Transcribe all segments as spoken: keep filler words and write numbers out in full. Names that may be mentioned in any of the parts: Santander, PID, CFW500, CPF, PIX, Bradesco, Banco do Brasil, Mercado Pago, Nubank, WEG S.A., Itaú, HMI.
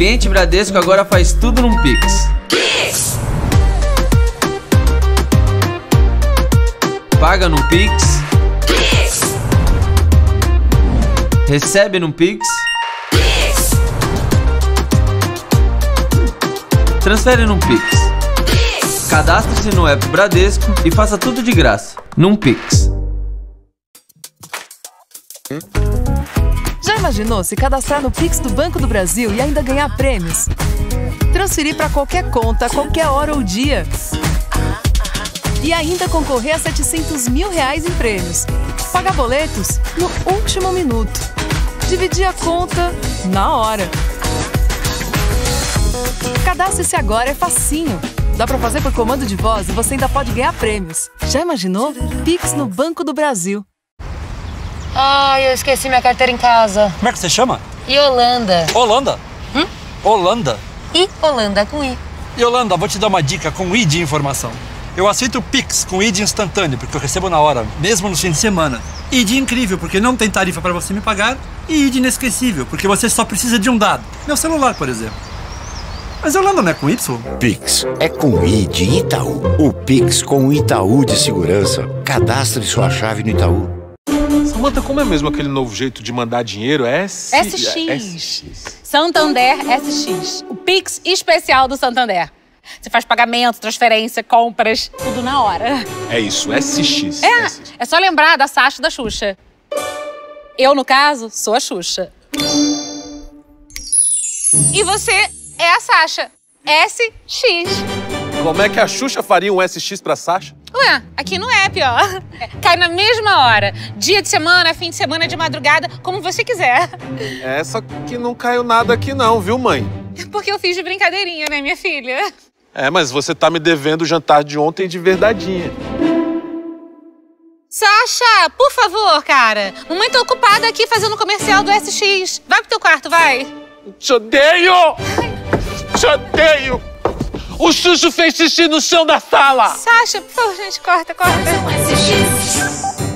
cliente Bradesco agora faz tudo num PIX. PIX! Paga num PIX. PIX! Recebe num PIX. PIX! Transfere num PIX. PIX! Cadastre-se no app Bradesco e faça tudo de graça, num PIX. Já imaginou se cadastrar no PIX do Banco do Brasil e ainda ganhar prêmios? Transferir para qualquer conta, qualquer hora ou dia? E ainda concorrer a setecentos mil reais em prêmios? Pagar boletos no último minuto? Dividir a conta na hora? Cadastre-se agora, é facinho! Dá para fazer por comando de voz e você ainda pode ganhar prêmios. Já imaginou? PIX no Banco do Brasil. Ai, eu esqueci minha carteira em casa. Como é que você chama? Yolanda. Holanda? Hum? Holanda. E Holanda, com I. Yolanda, vou te dar uma dica com I de informação. Eu aceito PIX com I de instantâneo, porque eu recebo na hora, mesmo no fim de semana. I de incrível, porque não tem tarifa para você me pagar. E I de inesquecível, porque você só precisa de um dado. Meu celular, por exemplo. Mas Yolanda não é com Y? PIX é com I de Itaú. O PIX com o Itaú de segurança. Cadastre sua chave no Itaú. Samanta, como é mesmo aquele novo jeito de mandar dinheiro? É S... S X. Santander S X. O PIX especial do Santander. Você faz pagamento, transferência, compras, tudo na hora. É isso, S X. É, S X. É só lembrar da Sasha e da Xuxa. Eu, no caso, sou a Xuxa. E você é a Sasha. S X. Como é que a Xuxa faria um S X pra Sasha? Ué, aqui não é pior. Cai na mesma hora. Dia de semana, fim de semana, de madrugada, como você quiser. É, só que não caiu nada aqui não, viu, mãe? Porque eu fiz de brincadeirinha, né, minha filha? É, mas você tá me devendo o jantar de ontem de verdadinha. Sasha, por favor, cara. Mamãe tá ocupada aqui fazendo o comercial do S X. Vai pro teu quarto, vai. Te odeio! Te odeio! O Xuxo fez xixi no chão da sala! Sasha, por favor, gente, corta, corta.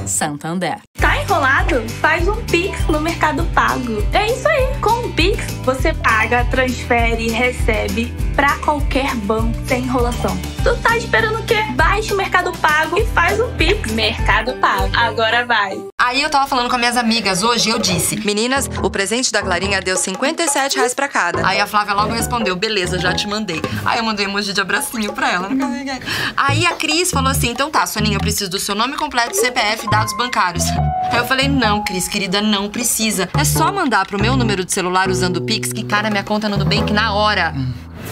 Santander. Tá enrolado? Faz um PIX no Mercado Pago. É isso aí. Com o PIX, você paga, transfere, recebe pra qualquer banco sem enrolação. Tu tá esperando o quê? Baixa o Mercado Pago e faz um PIX. Mercado Pago. Agora vai. Aí eu tava falando com minhas amigas hoje e eu disse: meninas, o presente da Clarinha deu cinquenta e sete reais pra cada. Aí a Flávia logo respondeu: beleza, já te mandei. Aí eu mandei um emoji de abracinho pra ela. Aí a Cris falou assim: então tá, Soninha, eu preciso do seu nome completo, C P F, dados bancários. Aí eu falei: não, Cris, querida, não precisa. É só mandar pro meu número de celular usando o PIX que cai na minha conta no Nubank na hora.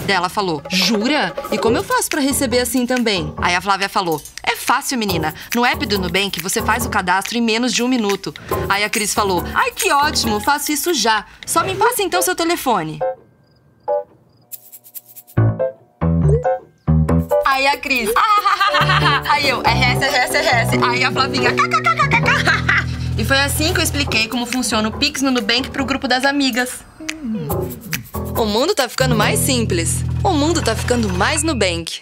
Daí ela falou: jura? E como eu faço pra receber assim também? Aí a Flávia falou: é fácil, menina. No app do Nubank, você faz o cadastro em menos de um minuto. Aí a Cris falou: ai, que ótimo, faço isso já. Só me passa então seu telefone. Aí a Cris: aí eu: R S, R S, R S. Aí a Flavinha: kkkkk. E foi assim que eu expliquei como funciona o PIX no Nubank pro grupo das amigas. O mundo tá ficando mais simples. O mundo tá ficando mais Nubank.